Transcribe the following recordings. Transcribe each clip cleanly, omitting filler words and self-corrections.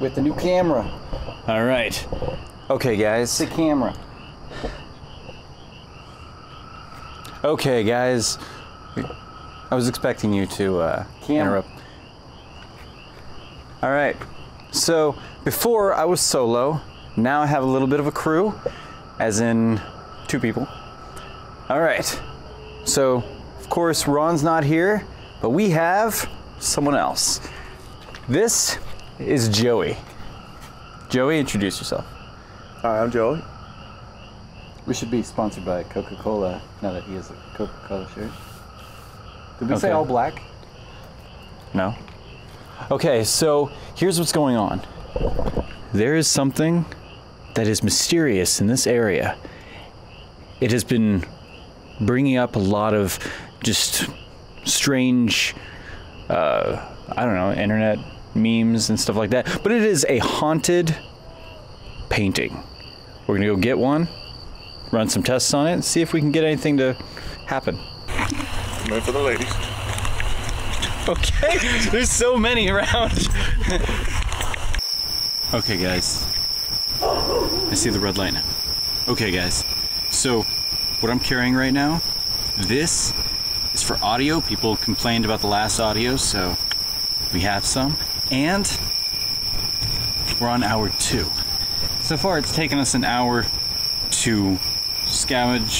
With the new camera. All right. Okay, guys. The camera. Okay, guys. I was expecting you to interrupt. All right. So before I was solo. Now I have a little bit of a crew, as in 2 people. All right. So, of course, Ron's not here, but we have someone else. This is Joey. Joey, introduce yourself. Hi, I'm Joey. We should be sponsored by Coca-Cola now that he has a Coca-Cola shirt. Did we say all black? No. Okay, so here's what's going on. There is something that is mysterious in this area. It has been bringing up a lot of just strange, I don't know, internet memes and stuff like that. But it is a haunted painting. We're gonna go get one, run some tests on it, and see if we can get anything to happen. Wait for the ladies. Okay, there's so many around. Okay, guys. I see the red light now. Okay, guys. So, what I'm carrying right now, this is for audio. People complained about the last audio, so we have some. And we're on hour 2. So far, it's taken us an hour to scavenge.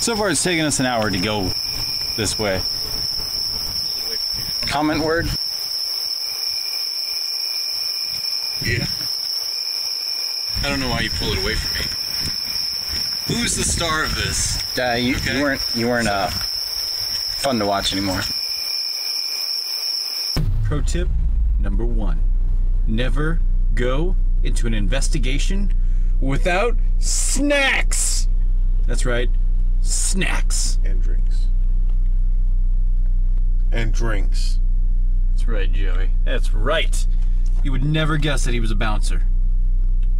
So far, it's taken us an hour to go this way. Comment word? Yeah. I don't know why you pull it away from me. Who's the star of this? You weren't fun to watch anymore. Pro tip number 1. Never go into an investigation without snacks. That's right. Snacks. And drinks. And drinks. That's right, Joey. That's right. You would never guess that he was a bouncer.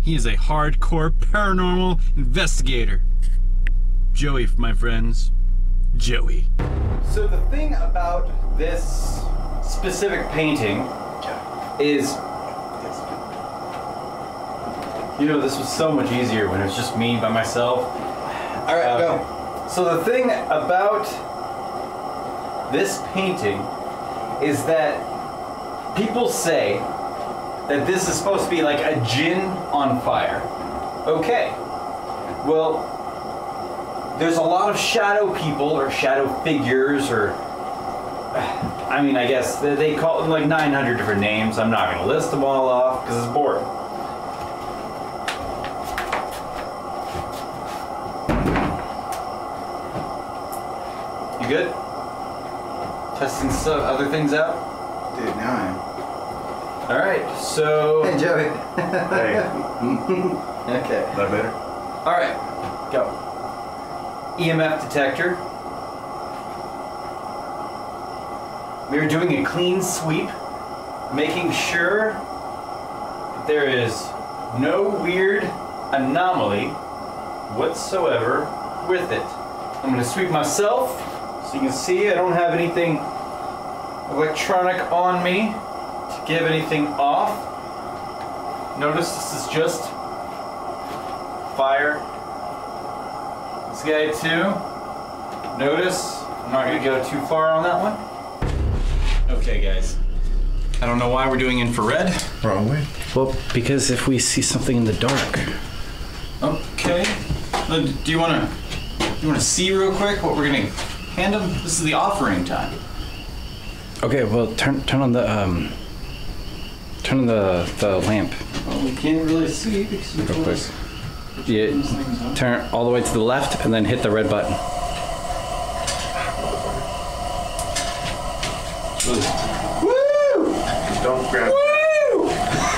He is a hardcore paranormal investigator. Joey, my friends. Joey. So the thing about this specific painting is... You know, this was so much easier when it was just me by myself. All right, go. So the thing about this painting is that people say that this is supposed to be like a djinn on fire. Okay, well, there's a lot of shadow people or shadow figures or, I mean, I guess they call them like 900 different names. I'm not gonna list them all off because it's boring. You good? Testing some other things out? Dude, now I am. All right, so... Hey, Joey. Hey. Okay. Is that better? All right, go. EMF detector. We are doing a clean sweep, making sure that there is no weird anomaly whatsoever with it. I'm gonna sweep myself, so you can see I don't have anything electronic on me. To give anything off. Notice this is just fire. This guy too. Notice, I'm not gonna go too far on that one. Okay, guys. I don't know why we're doing infrared. Wrong way. Well, because if we see something in the dark. Okay. Do you wanna see real quick what we're gonna hand them? This is the offering time. Okay, well, turn on the Turn on the lamp. Well, we can't really see because we close. Yeah, turn all the way to the left and then hit the red button. Woo! Don't grab. Woo!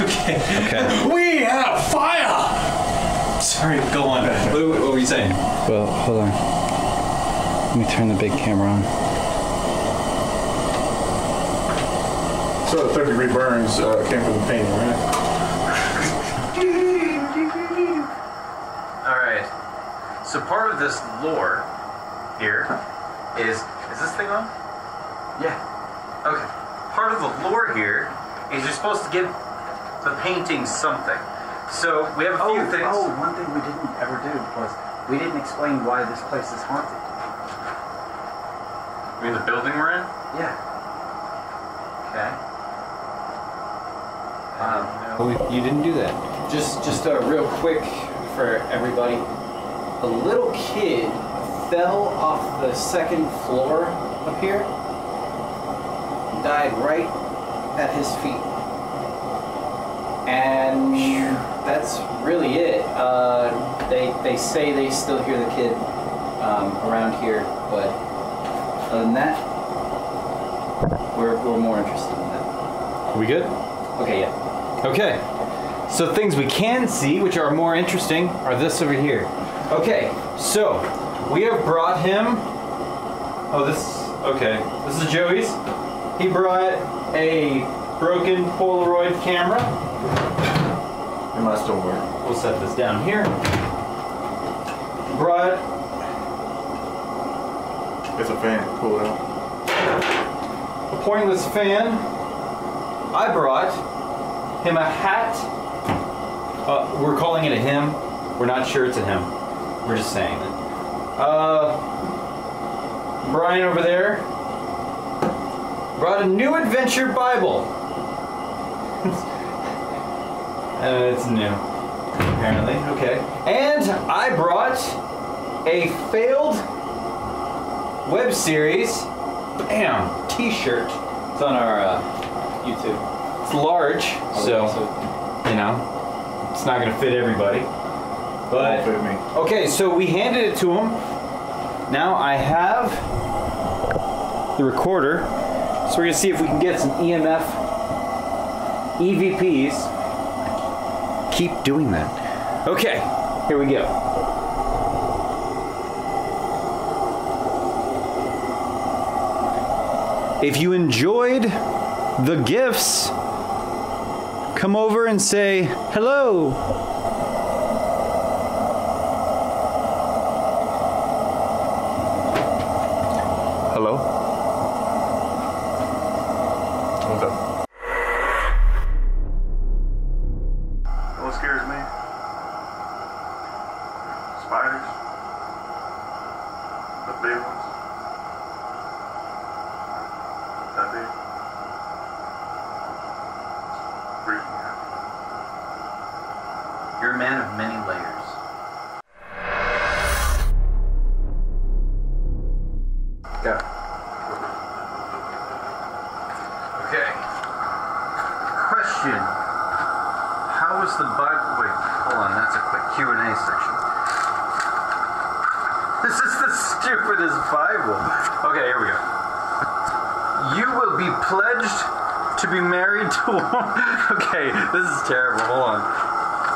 Okay. Okay. We have fire! Sorry, go on. What were you saying? Well, hold on. Let me turn the big camera on. So the 30-degree burns came from the painting, right? All right. So part of this lore here is this thing on? Yeah. Okay. part of the lore here is you're supposed to give the painting something. So we have a few things. Oh, one thing we didn't ever do was we didn't explain why this place is haunted. You mean the building we're in? Yeah. Okay. You didn't do that. Just real quick for everybody. A little kid fell off the second floor up here and died right at his feet. And that's really it. They say they still hear the kid around here, but other than that, we're more interested in that. Are we good? Okay, yeah. Okay. So things we can see, which are more interesting, are this over here. Okay, so we have brought him... Oh, this is Joey's. He brought a broken Polaroid camera. It must have worked. We'll set this down here. It's a fan. Pull it out. A pointless fan. I brought him a hat. We're calling it a him. We're not sure it's a him. We're just saying that. Brian over there brought a new adventure Bible. It's new, apparently. Okay. And I brought a failed web series. Bam! T-shirt. It's on our YouTube. It's large, so you know it's not gonna fit everybody. But, okay, so we handed it to him. Now I have the recorder. So we're gonna see if we can get some EMF, EVPs. Keep doing that. Okay, here we go. If you enjoyed the gifts, come over and say hello. You're a man of many layers. Yeah. Okay. Question. How is the Bible... Wait, hold on. That's a quick Q&A section. This is the stupidest Bible. Okay, here we go. You will be pledged to be married to... Okay, this is terrible. Hold on.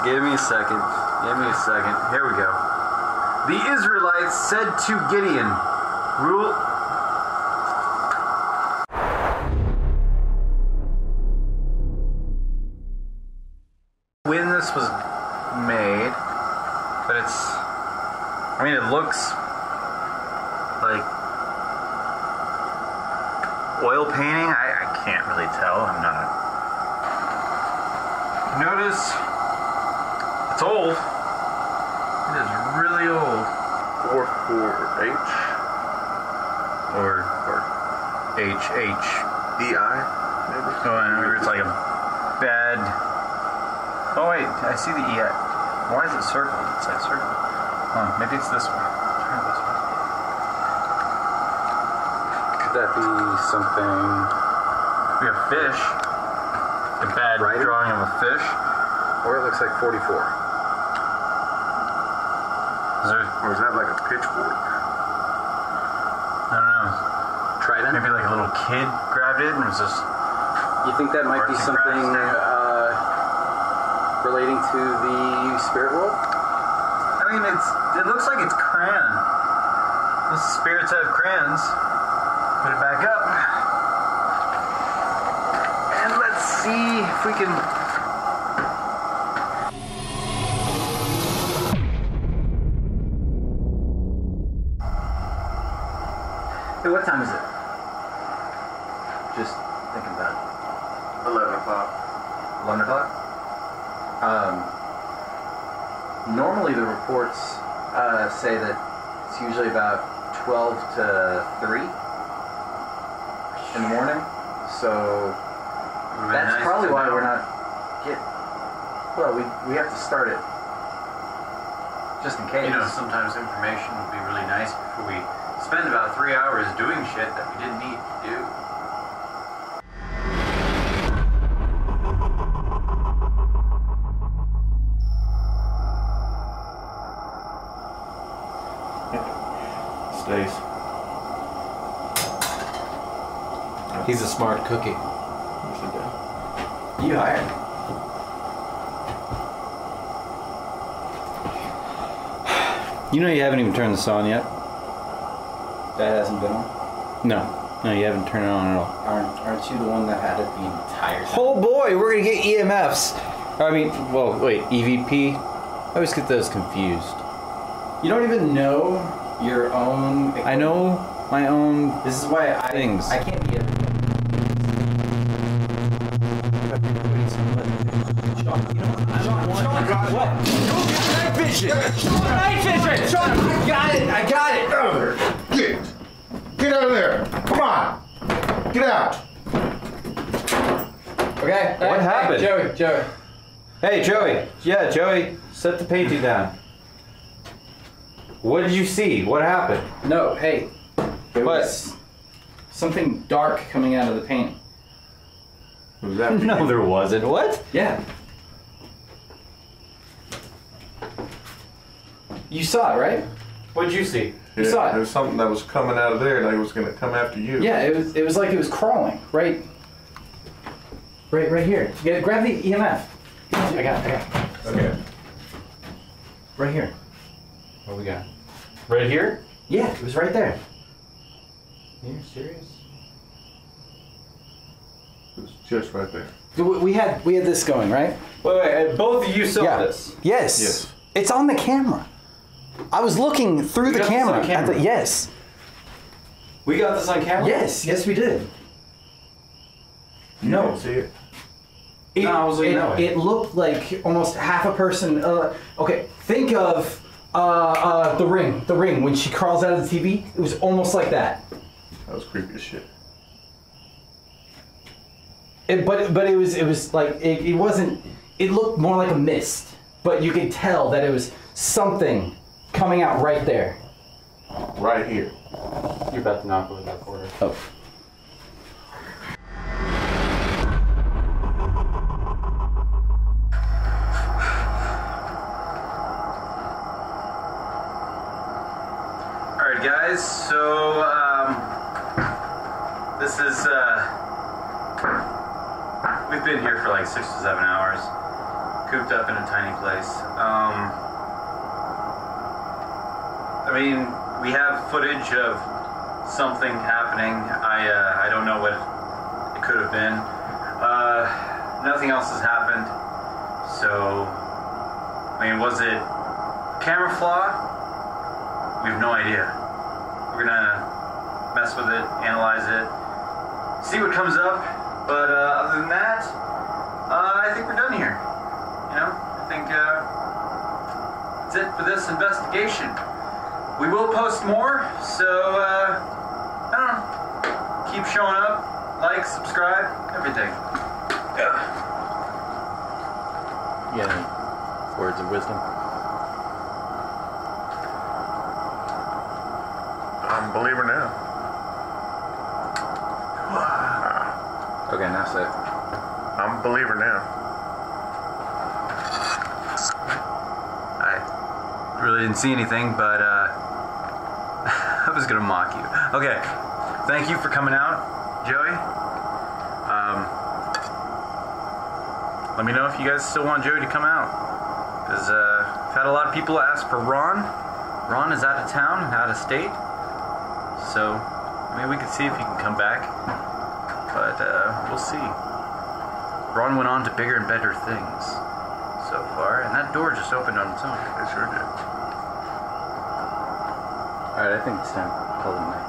Give me a second. Give me a second. Here we go. The Israelites said to Gideon, "Rule." When this was made, but it's. I mean, it looks like oil painting. I can't really tell. I'm not. Notice. It's old. It is really old. 4H. Or HHDI, maybe? Oh, I remember it's like a bad... Oh, wait, I see the E. Why is it circled? It's like circled. Huh, maybe it's this one. Turn this one. Could that be something... We have fish. A bad drawing of a fish. Or it looks like 44. Or is that like a pitchfork? I don't know. Trident? Maybe like a little kid grabbed it and was just... You think that might be something relating to the spirit world? I mean, it looks like it's crayon. The spirits have crayons. Put it back up. And let's see if we can... What time is it? Just thinking about it. o'clock, 1 o'clock. Normally the reports say that it's usually about 12 to 3 in the morning, so that's probably why we're not getting, well, we have to start it just in case. You know, sometimes information would be really nice before we spend about 3 hours doing shit that we didn't need to do. He's a smart cookie. You hired him. You know you haven't even turned this on yet. That hasn't been on? No. No, you haven't turned it on at all. Aren't you the one that had it the entire time? Oh boy, we're going to get EMFs. I mean, well, wait, EVP? I always get those confused. You don't even know your own... I know my own... This is why I can't be a... Sean, I got it! Get out of there! Get out of there! Come on! Get out! Okay. What happened? Joey. Hey, Joey. Yeah, Joey. Set the painting down. What did you see? What happened? No, hey. There was something dark coming out of the paint. Was that? No, there wasn't. What? Yeah. You saw it, right? What'd you see? Yeah, you saw it. There was something that was coming out of there that was going to come after you. Yeah, it was like it was crawling. Right here. Yeah, grab the EMF. I got it. Okay. Right here. What we got? Right here? Yeah, it was right there. Are you serious? It was just right there. We had this going, right? Wait, both of you saw this? Yes. It's on the camera. I was looking through the camera. Yes. We got this on camera? Yes, we did. No. You didn't see it. It looked like almost half a person. Okay, think of The Ring. The Ring, when she crawls out of the TV, it was almost like that. That was creepy as shit. But it wasn't. It looked more like a mist. But you could tell that it was something coming out right there. Right here. You're about to knock over that corner. Oh. Alright guys, so this is we've been here for like 6 to 7 hours. Cooped up in a tiny place. I mean, we have footage of something happening. I don't know what it could have been. Nothing else has happened. So, I mean, was it camera flaw? We have no idea. We're gonna mess with it, analyze it, see what comes up. But other than that, I think we're done here. I think that's it for this investigation. We will post more, so I don't know. Keep showing up, like, subscribe, everything. Yeah, words of wisdom. I'm a believer now. Okay, now say it. I'm a believer now. Really didn't see anything, but I was gonna mock you. Okay, thank you for coming out, Joey. Let me know if you guys still want Joey to come out, because I've had a lot of people ask for Ron. Ron is out of town, out of state, so maybe we can see if he can come back, but we'll see. Ron went on to bigger and better things so far, and that door just opened on its own. It sure did. Alright, I think it's time to call it night.